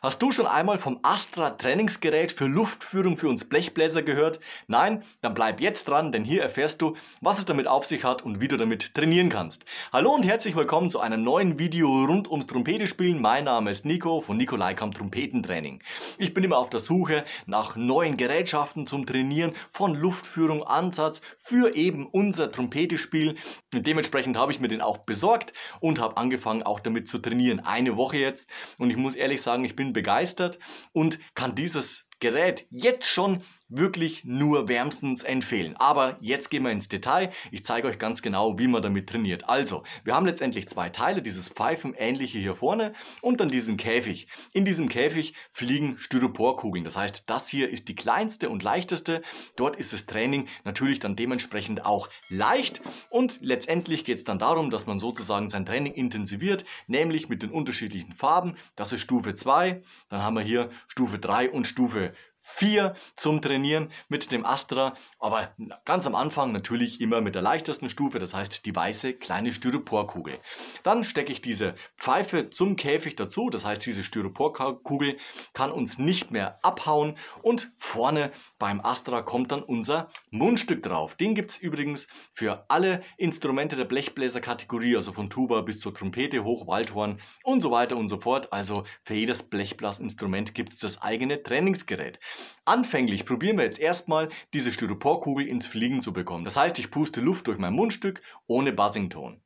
Hast du schon einmal vom Astra Trainingsgerät für Luftführung für uns Blechbläser gehört? Nein? Dann bleib jetzt dran, denn hier erfährst du, was es damit auf sich hat und wie du damit trainieren kannst. Hallo und herzlich willkommen zu einem neuen Video rund ums Trompetespielen. Mein Name ist Nico von Nico Leikam Trompetentraining. Ich bin immer auf der Suche nach neuen Gerätschaften zum Trainieren von Luftführung, Ansatz für eben unser Trompetespiel. Dementsprechend habe ich mir den auch besorgt und habe angefangen auch damit zu trainieren. Eine Woche jetzt und ich muss ehrlich sagen, ich bin begeistert und kann dieses Gerät jetzt schon wirklich nur wärmstens empfehlen. Aber jetzt gehen wir ins Detail. Ich zeige euch ganz genau, wie man damit trainiert. Also, wir haben letztendlich zwei Teile, dieses Pfeifenähnliche hier vorne und dann diesen Käfig. In diesem Käfig fliegen Styroporkugeln. Das heißt, das hier ist die kleinste und leichteste. Dort ist das Training natürlich dann dementsprechend auch leicht. Und letztendlich geht es dann darum, dass man sozusagen sein Training intensiviert, nämlich mit den unterschiedlichen Farben. Das ist Stufe 2. Dann haben wir hier Stufe 3 und Stufe 4 zum Trainieren mit dem Astra, aber ganz am Anfang natürlich immer mit der leichtesten Stufe, das heißt die weiße kleine Styroporkugel. Dann stecke ich diese Pfeife zum Käfig dazu, das heißt diese Styroporkugel kann uns nicht mehr abhauen und vorne beim Astra kommt dann unser Mundstück drauf. Den gibt es übrigens für alle Instrumente der Blechbläserkategorie, also von Tuba bis zur Trompete, Hochwaldhorn und so weiter und so fort. Also für jedes Blechblasinstrument gibt es das eigene Trainingsgerät. Anfänglich probieren wir jetzt erstmal, diese Styroporkugel ins Fliegen zu bekommen. Das heißt, ich puste Luft durch mein Mundstück ohne Buzzing-Ton.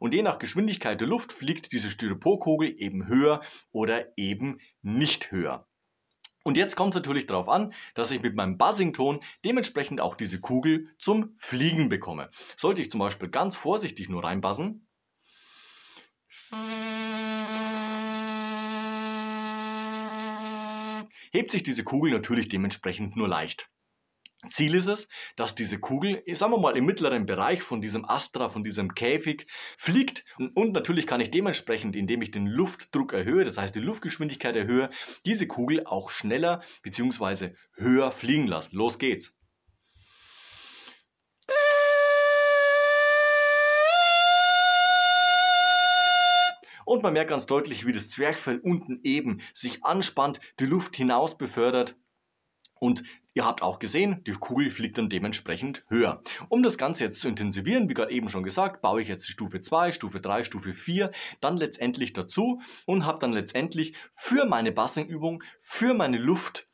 Und je nach Geschwindigkeit der Luft fliegt diese Styroporkugel eben höher oder eben nicht höher. Und jetzt kommt es natürlich darauf an, dass ich mit meinem Buzzing-Ton dementsprechend auch diese Kugel zum Fliegen bekomme. Sollte ich zum Beispiel ganz vorsichtig nur reinbuzzen, hebt sich diese Kugel natürlich dementsprechend nur leicht. Ziel ist es, dass diese Kugel, sagen wir mal, im mittleren Bereich von diesem Astra, von diesem Käfig fliegt. Und natürlich kann ich dementsprechend, indem ich den Luftdruck erhöhe, das heißt die Luftgeschwindigkeit erhöhe, diese Kugel auch schneller bzw. höher fliegen lassen. Los geht's! Und man merkt ganz deutlich, wie das Zwerchfell unten eben sich anspannt, die Luft hinaus befördert. Und ihr habt auch gesehen, die Kugel fliegt dann dementsprechend höher. Um das Ganze jetzt zu intensivieren, wie gerade eben schon gesagt, baue ich jetzt die Stufe 2, Stufe 3, Stufe 4 dann letztendlich dazu und habe dann letztendlich für meine Buzzing-Übung, für meine Luftführung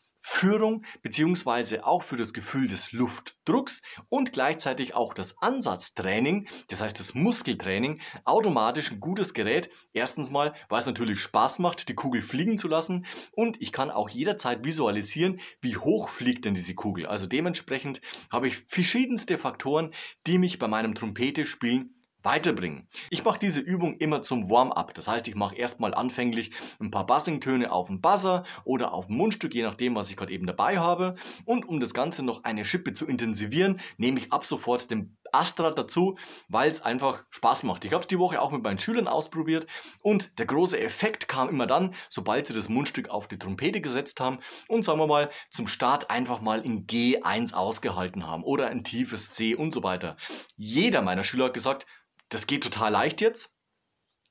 beziehungsweise auch für das Gefühl des Luftdrucks und gleichzeitig auch das Ansatztraining, das heißt das Muskeltraining, automatisch ein gutes Gerät. Erstens mal, weil es natürlich Spaß macht, die Kugel fliegen zu lassen und ich kann auch jederzeit visualisieren, wie hoch fliegt denn diese Kugel. Also dementsprechend habe ich verschiedenste Faktoren, die mich bei meinem Trompetespielen weiterbringen. Ich mache diese Übung immer zum Warm-up. Das heißt, ich mache erstmal anfänglich ein paar Buzzing-Töne auf dem Buzzer oder auf dem Mundstück, je nachdem, was ich gerade eben dabei habe. Und um das Ganze noch eine Schippe zu intensivieren, nehme ich ab sofort den Astra dazu, weil es einfach Spaß macht. Ich habe es die Woche auch mit meinen Schülern ausprobiert und der große Effekt kam immer dann, sobald sie das Mundstück auf die Trompete gesetzt haben und sagen wir mal zum Start einfach mal in G1 ausgehalten haben oder ein tiefes C und so weiter. Jeder meiner Schüler hat gesagt, das geht total leicht jetzt.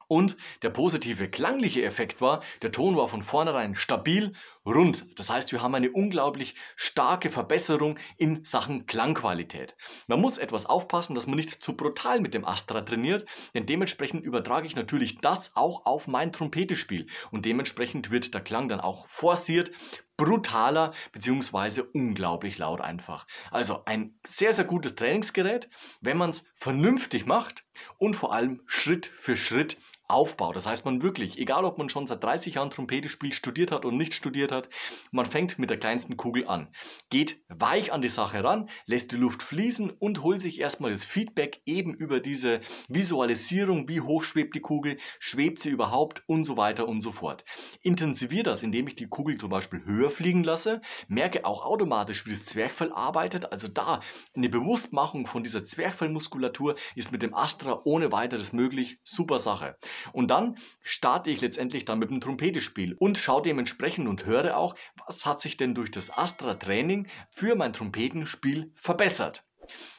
Und der positive klangliche Effekt war, der Ton war von vornherein stabil, rund. Das heißt, wir haben eine unglaublich starke Verbesserung in Sachen Klangqualität. Man muss etwas aufpassen, dass man nicht zu brutal mit dem Astra trainiert, denn dementsprechend übertrage ich natürlich das auch auf mein Trompetespiel. Und dementsprechend wird der Klang dann auch forciert, brutaler bzw. unglaublich laut einfach. Also ein sehr, sehr gutes Trainingsgerät, wenn man es vernünftig macht und vor allem Schritt für Schritt aufbaut. Das heißt, man wirklich, egal ob man schon seit 30 Jahren Trompete spielt, studiert hat und nicht studiert hat, man fängt mit der kleinsten Kugel an, geht weich an die Sache ran, lässt die Luft fließen und holt sich erstmal das Feedback eben über diese Visualisierung, wie hoch schwebt die Kugel, schwebt sie überhaupt und so weiter und so fort. Intensiviere das, indem ich die Kugel zum Beispiel höher fliegen lasse, merke auch automatisch, wie das Zwerchfell arbeitet, also da eine Bewusstmachung von dieser Zwerchfellmuskulatur ist mit dem Astra ohne weiteres möglich, super Sache. Und dann starte ich letztendlich dann mit dem Trompetespiel und schaue dementsprechend und höre auch, was hat sich denn durch das Astra-Training für mein Trompetenspiel verbessert.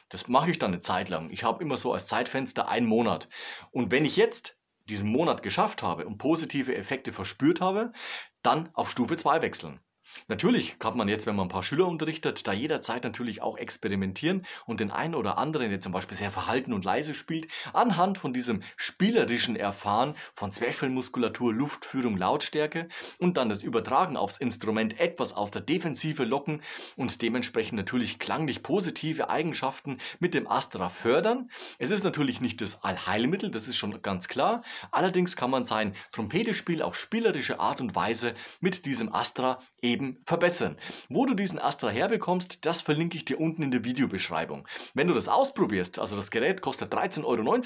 Das mache ich dann eine Zeit lang. Ich habe immer so als Zeitfenster einen Monat. Und wenn ich jetzt diesen Monat geschafft habe und positive Effekte verspürt habe, dann auf Stufe 2 wechseln. Natürlich kann man jetzt, wenn man ein paar Schüler unterrichtet, da jederzeit natürlich auch experimentieren und den einen oder anderen, der zum Beispiel sehr verhalten und leise spielt, anhand von diesem spielerischen Erfahren von Zwerchfellmuskulatur, Luftführung, Lautstärke und dann das Übertragen aufs Instrument etwas aus der Defensive locken und dementsprechend natürlich klanglich positive Eigenschaften mit dem Astra fördern. Es ist natürlich nicht das Allheilmittel, das ist schon ganz klar. Allerdings kann man sein Trompetespiel auf spielerische Art und Weise mit diesem Astra eben verbessern. Wo du diesen Astra herbekommst, das verlinke ich dir unten in der Videobeschreibung. Wenn du das ausprobierst, also das Gerät kostet 13,90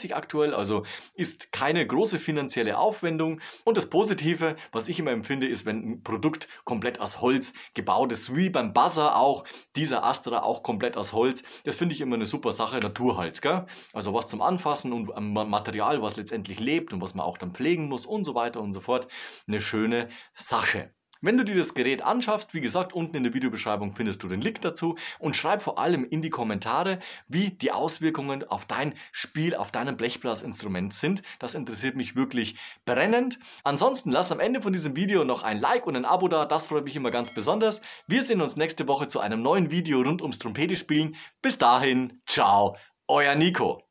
€ aktuell, also ist keine große finanzielle Aufwendung. Und das Positive, was ich immer empfinde, ist, wenn ein Produkt komplett aus Holz gebaut ist, wie beim Buzzer auch, dieser Astra auch komplett aus Holz. Das finde ich immer eine super Sache, Natur halt, gell? Also was zum Anfassen und Material, was letztendlich lebt und was man auch dann pflegen muss und so weiter und so fort. Eine schöne Sache. Wenn du dir das Gerät anschaffst, wie gesagt, unten in der Videobeschreibung findest du den Link dazu und schreib vor allem in die Kommentare, wie die Auswirkungen auf dein Spiel, auf deinem Blechblasinstrument sind. Das interessiert mich wirklich brennend. Ansonsten lass am Ende von diesem Video noch ein Like und ein Abo da, das freut mich immer ganz besonders. Wir sehen uns nächste Woche zu einem neuen Video rund ums Trompetespielen. Bis dahin, ciao, euer Nico.